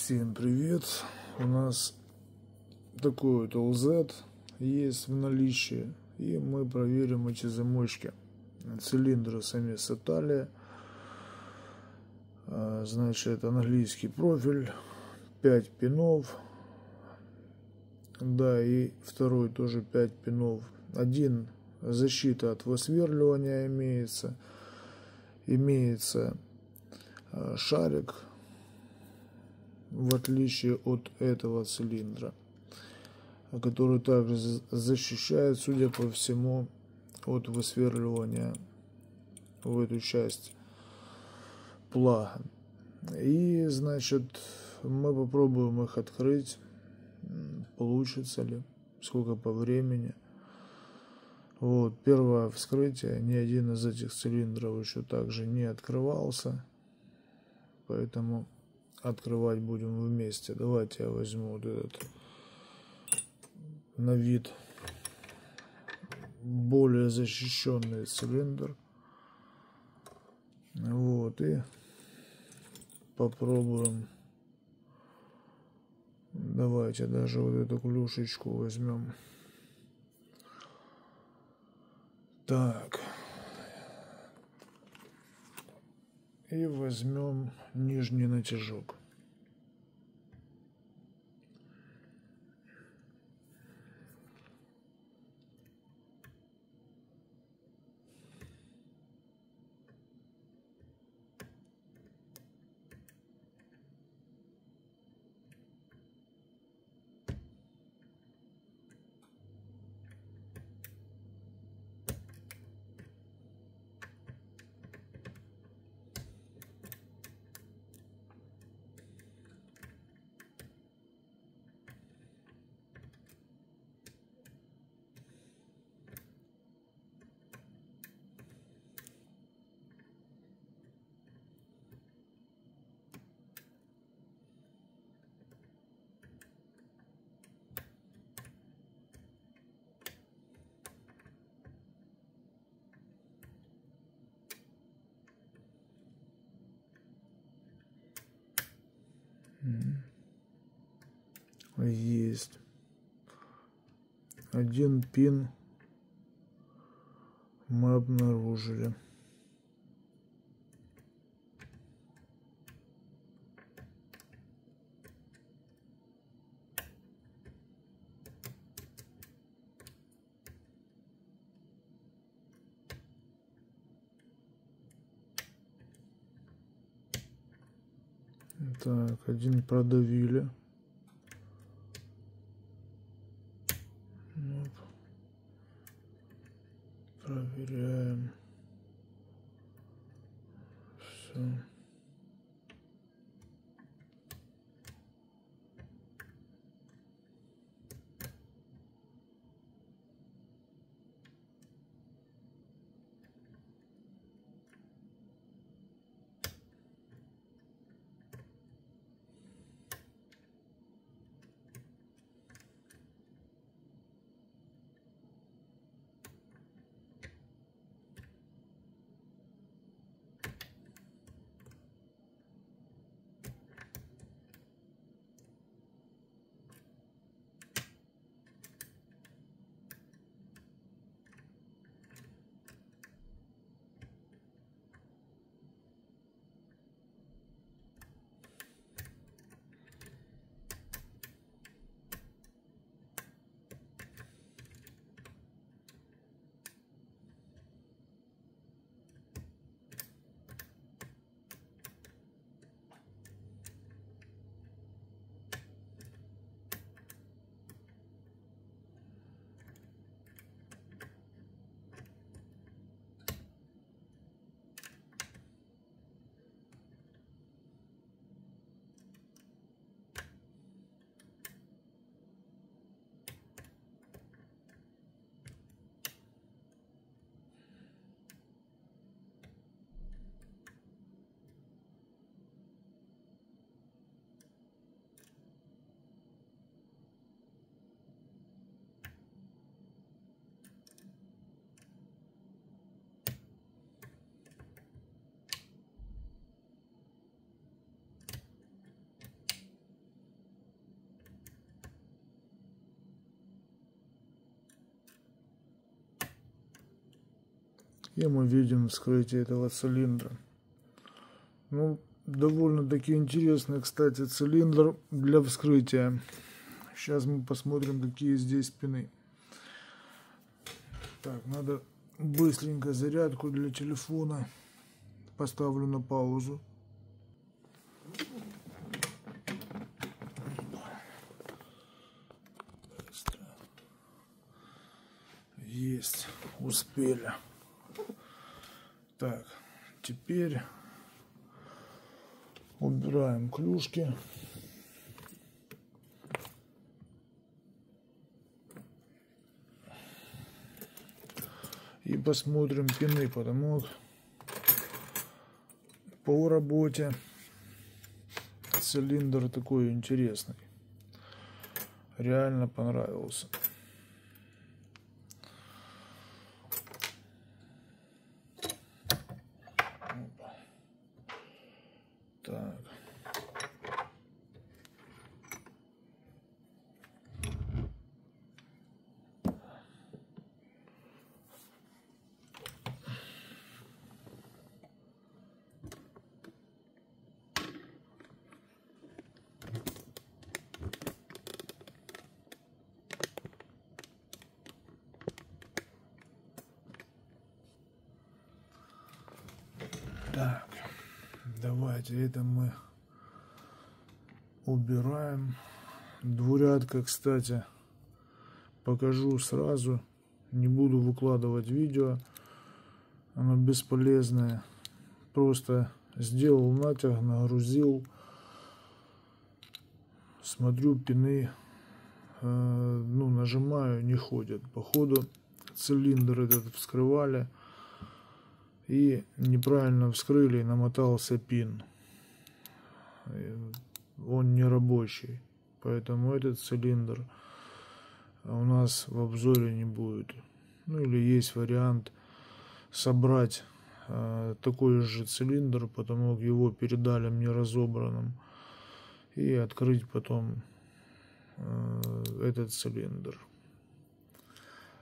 Всем привет! У нас такой вот elzet есть в наличии, и мы проверим эти замочки. Цилиндры сами с Италии, значит, английский профиль, 5 пинов, да, и второй тоже 5 пинов. Один защита от высверливания имеется шарик, в отличие от этого цилиндра, который также защищает, судя по всему, от высверливания в эту часть плага. И, значит, мы попробуем их открыть, получится ли, сколько по времени. Вот, первое вскрытие, ни один из этих цилиндров еще также не открывался, поэтому открывать будем вместе. Давайте я возьму вот этот на вид более защищенный цилиндр. Вот, и попробуем. Давайте даже вот эту клюшечку возьмем. Так. И возьмем нижний натяжок. Есть один пин, мы обнаружили. Так, один продавили. Вот. Проверяем. Все. И мы видим вскрытие этого цилиндра. Ну, довольно-таки интересный, кстати, цилиндр для вскрытия. Сейчас мы посмотрим, какие здесь пины. Так, надо быстренько зарядку для телефона. Поставлю на паузу. Есть, успели. Так, теперь убираем клюшки. И посмотрим пины, потому что по работе цилиндр такой интересный. Реально понравился. Так. Так, давайте это мы убираем. Двурядка, кстати, покажу сразу. Не буду выкладывать видео. Оно бесполезное. Просто сделал натяг, нагрузил. Смотрю, пины, ну, нажимаю, не ходят. Походу, цилиндр этот вскрывали. И неправильно вскрыли, и намотался пин. Он не рабочий. Поэтому этот цилиндр у нас в обзоре не будет. Ну или есть вариант собрать такой же цилиндр, потому как его передали мне разобранным. И открыть потом этот цилиндр.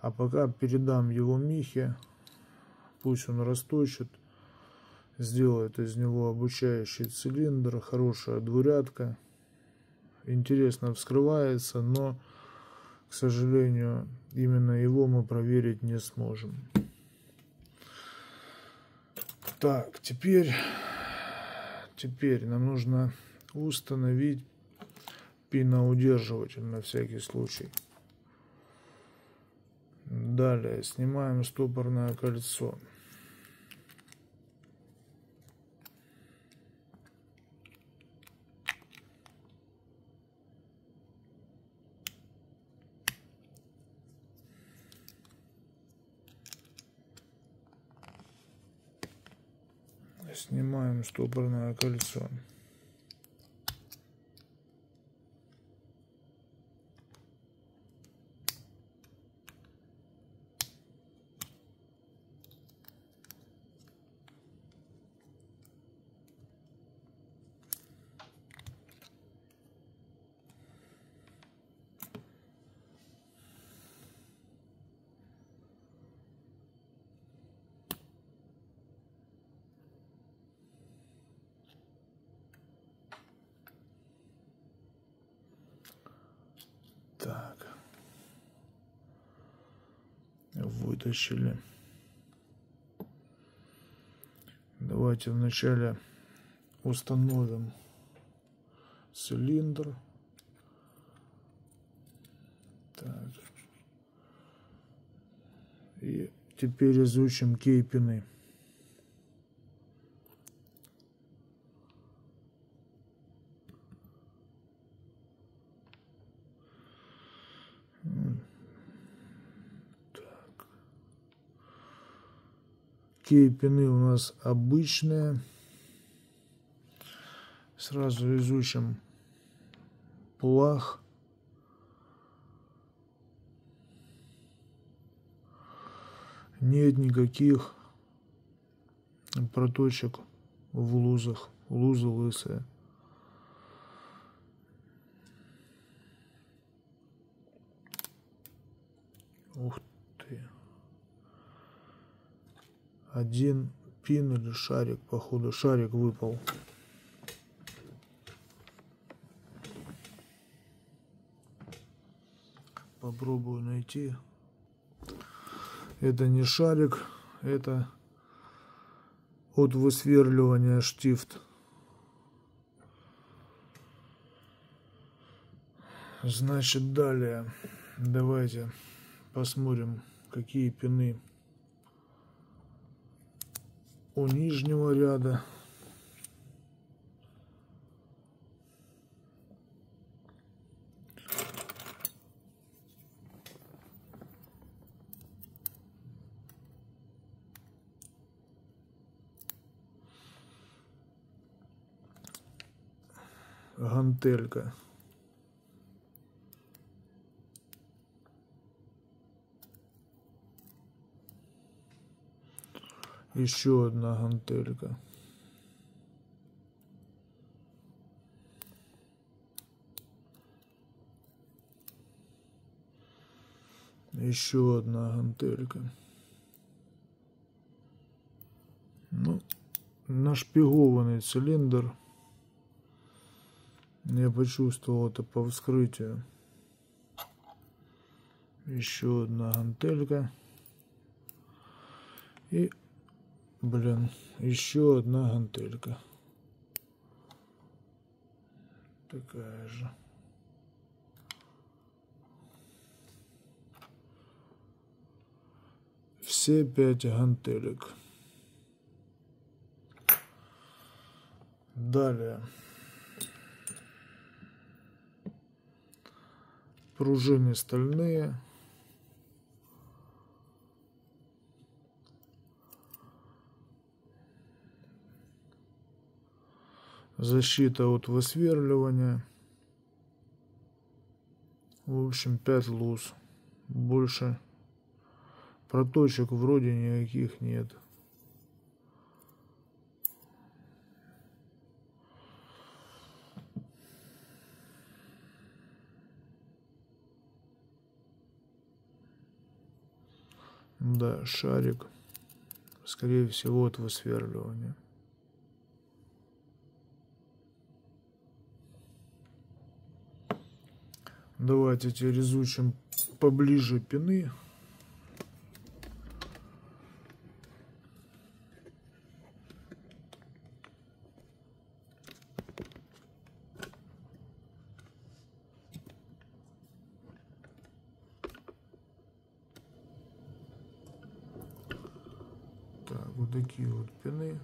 А пока передам его Михе. Пусть он расточит, сделает из него обучающий цилиндр, хорошая двурядка. Интересно вскрывается, но, к сожалению, именно его мы проверить не сможем. Так, теперь нам нужно установить пиноудерживатель на всякий случай. Далее снимаем стопорное кольцо. Снимаем стопорное кольцо. Так, вытащили. Давайте вначале установим цилиндр. Так. И теперь изучим кейпины. Кейпины у нас обычные. Сразу изучим плах. Нет никаких проточек в лузах. Лузы лысые. Ух ты. Один пин или шарик, походу шарик выпал. Попробую найти. Это не шарик, это от высверливания штифт. Значит, далее давайте посмотрим, какие пины у нижнего ряда. Гантелька. Еще одна гантелька. Еще одна гантелька. Ну, нашпигованный цилиндр. Я почувствовал это по вскрытию. Еще одна гантелька. И... блин, еще одна гантелька. Такая же. Все 5 гантелек. Далее. Пружины стальные. Защита от высверливания. В общем, 5 луз. Больше проточек вроде никаких нет. Да, шарик. Скорее всего, от высверливания. Давайте теперь изучим поближе пины. Так, вот такие вот пины.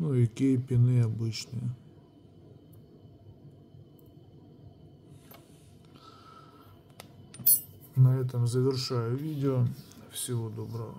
Ну и кей-пины обычные. На этом завершаю видео. Всего доброго.